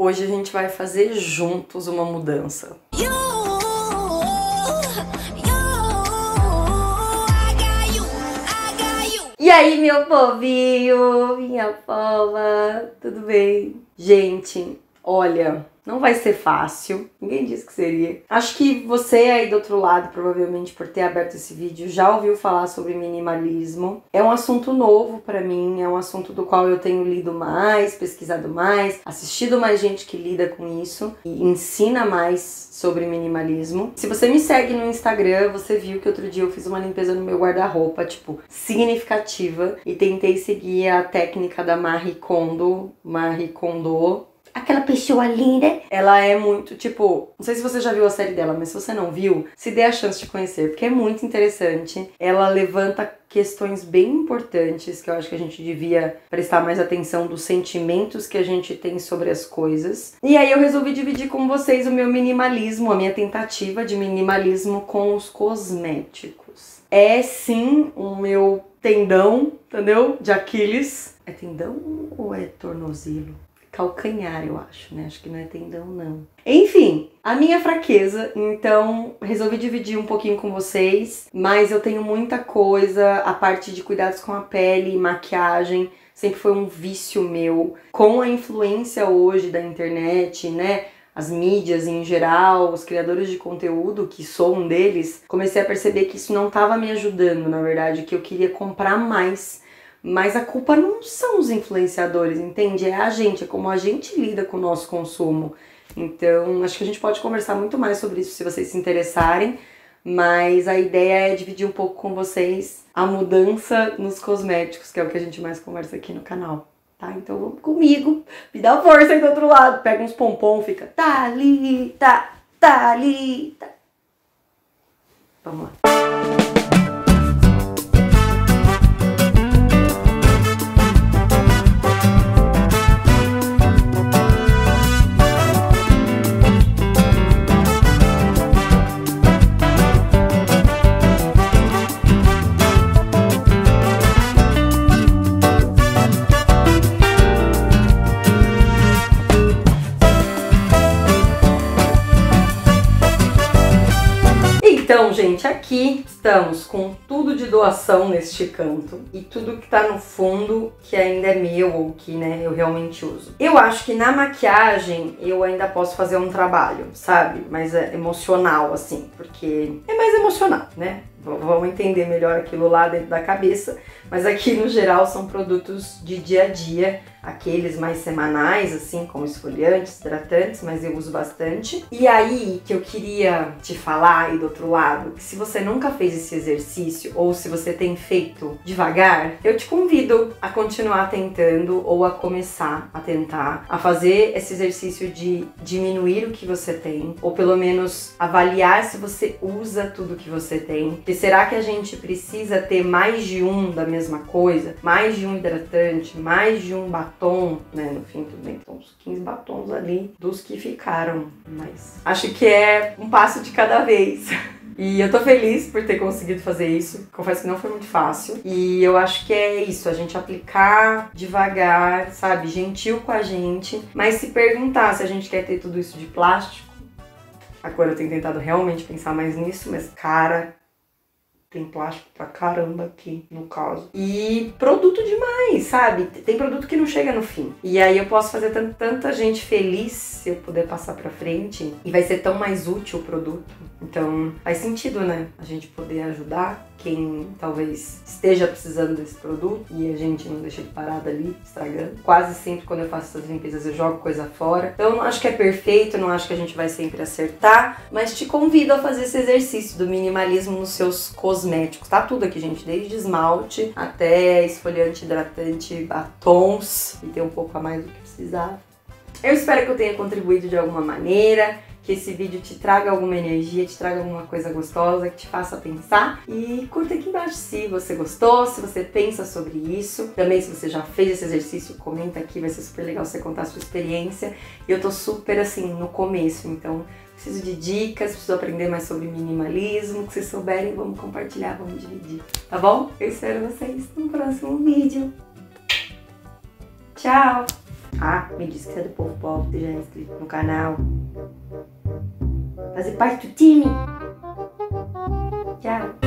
Hoje a gente vai fazer juntos uma mudança. E aí, meu povinho, minha pova, tudo bem? Gente, olha, não vai ser fácil, ninguém disse que seria. Acho que você aí do outro lado, provavelmente por ter aberto esse vídeo, já ouviu falar sobre minimalismo. É um assunto novo pra mim, é um assunto do qual eu tenho lido mais, pesquisado mais, assistido mais gente que lida com isso e ensina mais sobre minimalismo. Se você me segue no Instagram, você viu que outro dia eu fiz uma limpeza no meu guarda-roupa, tipo, significativa, e tentei seguir a técnica da Marie Kondo. Aquela pessoa linda, ela é muito, tipo, não sei se você já viu a série dela, mas se você não viu, se dê a chance de conhecer, porque é muito interessante. Ela levanta questões bem importantes que eu acho que a gente devia prestar mais atenção, dos sentimentos que a gente tem sobre as coisas. E aí eu resolvi dividir com vocês o meu minimalismo, a minha tentativa de minimalismo com os cosméticos. É sim o meu tendão, entendeu? De Aquiles. É tendão ou é tornozelo? Calcanhar, eu acho, né? Acho que não é tendão, não. Enfim, a minha fraqueza, então resolvi dividir um pouquinho com vocês, mas eu tenho muita coisa. A parte de cuidados com a pele e maquiagem sempre foi um vício meu. Com a influência hoje da internet, né? As mídias em geral, os criadores de conteúdo, que sou um deles, comecei a perceber que isso não estava me ajudando, na verdade, que eu queria comprar mais. Mas a culpa não são os influenciadores, entende? É a gente, é como a gente lida com o nosso consumo. Então, acho que a gente pode conversar muito mais sobre isso se vocês se interessarem. Mas a ideia é dividir um pouco com vocês a mudança nos cosméticos, que é o que a gente mais conversa aqui no canal, tá? Então, vão comigo, me dá força aí do outro lado. Pega uns pompom, fica Thalita, Thalita. Vamos lá. Então, gente, aqui estamos com tudo de doação neste canto e tudo que tá no fundo que ainda é meu ou que, né, eu realmente uso. Eu acho que na maquiagem eu ainda posso fazer um trabalho, sabe? Mas é emocional, assim, porque é mais emocional, né? Vamos entender melhor aquilo lá dentro da cabeça. Mas aqui, no geral, são produtos de dia a dia, aqueles mais semanais, assim, como esfoliantes, hidratantes, mas eu uso bastante. E aí, que eu queria te falar aí do outro lado, que se você nunca fez esse exercício, ou se você tem feito devagar, eu te convido a continuar tentando, ou a começar a tentar, a fazer esse exercício de diminuir o que você tem, ou pelo menos avaliar se você usa tudo que você tem. Porque será que a gente precisa ter mais de um da mesma coisa? Mais de um hidratante, mais de um batom, né? No fim, tudo bem, são uns 15 batons ali dos que ficaram, mas acho que é um passo de cada vez. E eu tô feliz por ter conseguido fazer isso, confesso que não foi muito fácil. E eu acho que é isso, a gente aplicar devagar, sabe, gentil com a gente, mas se perguntar se a gente quer ter tudo isso de plástico. Agora eu tenho tentado realmente pensar mais nisso, mas cara, tem plástico pra caramba aqui, no caso. E produto demais, sabe? Tem produto que não chega no fim. E aí eu posso fazer tanta gente feliz se eu puder passar pra frente. E vai ser tão mais útil o produto. Então, faz sentido, né? A gente poder ajudar quem talvez esteja precisando desse produto. E a gente não deixa ele parado ali, estragando. Quase sempre quando eu faço essas limpezas eu jogo coisa fora. Então, eu não acho que é perfeito, não acho que a gente vai sempre acertar. Mas te convido a fazer esse exercício do minimalismo nos seus cosméticos. Tá tudo aqui, gente, desde esmalte até esfoliante, hidratante, batons, e tem um pouco a mais do que precisava. Eu espero que eu tenha contribuído de alguma maneira, que esse vídeo te traga alguma energia, te traga alguma coisa gostosa, que te faça pensar. E curta aqui embaixo se você gostou, se você pensa sobre isso. Também, se você já fez esse exercício, comenta aqui, vai ser super legal você contar a sua experiência. E eu tô super, assim, no começo, então preciso de dicas, preciso aprender mais sobre minimalismo. Que vocês souberem, vamos compartilhar, vamos dividir, tá bom? Eu espero vocês no próximo vídeo. Tchau! Ah, me diz que você é do povo pobre, seja inscrito no canal. Fazer parte do time. Tchau.